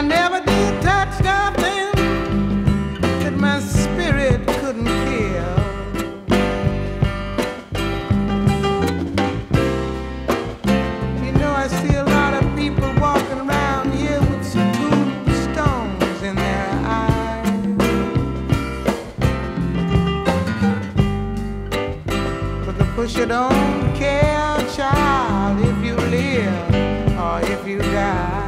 I never did touch nothing that my spirit couldn't kill. You know, I see a lot of people walking around here with some blue stones in their eyes. But the pusher don't care, child, if you live or if you die.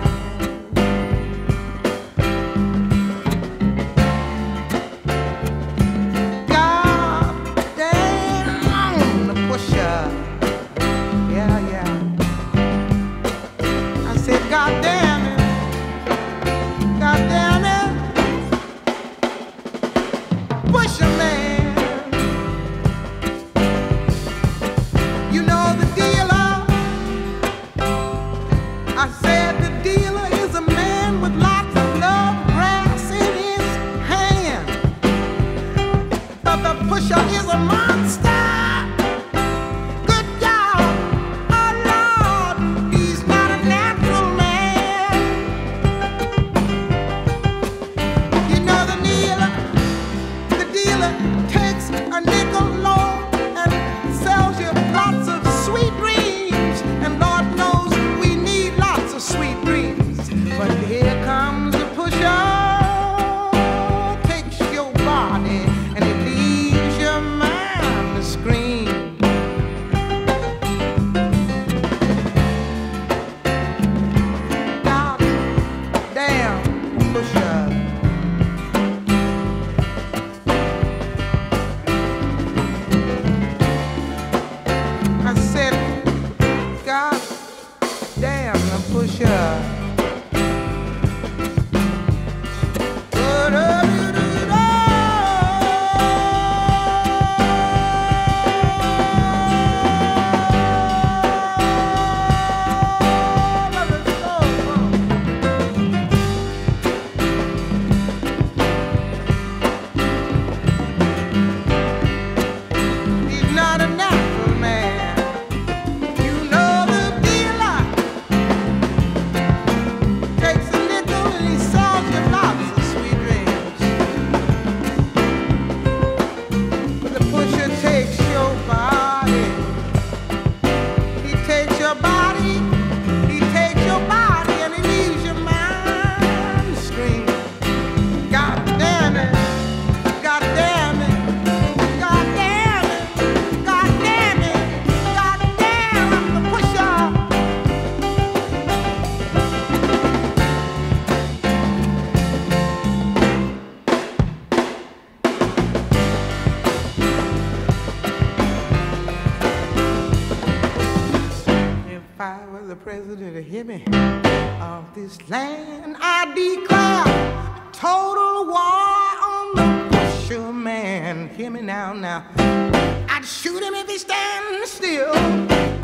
President to hear me of this land, I declare total war on the pusher man. Hear me now, now. I'd shoot him if he stands still.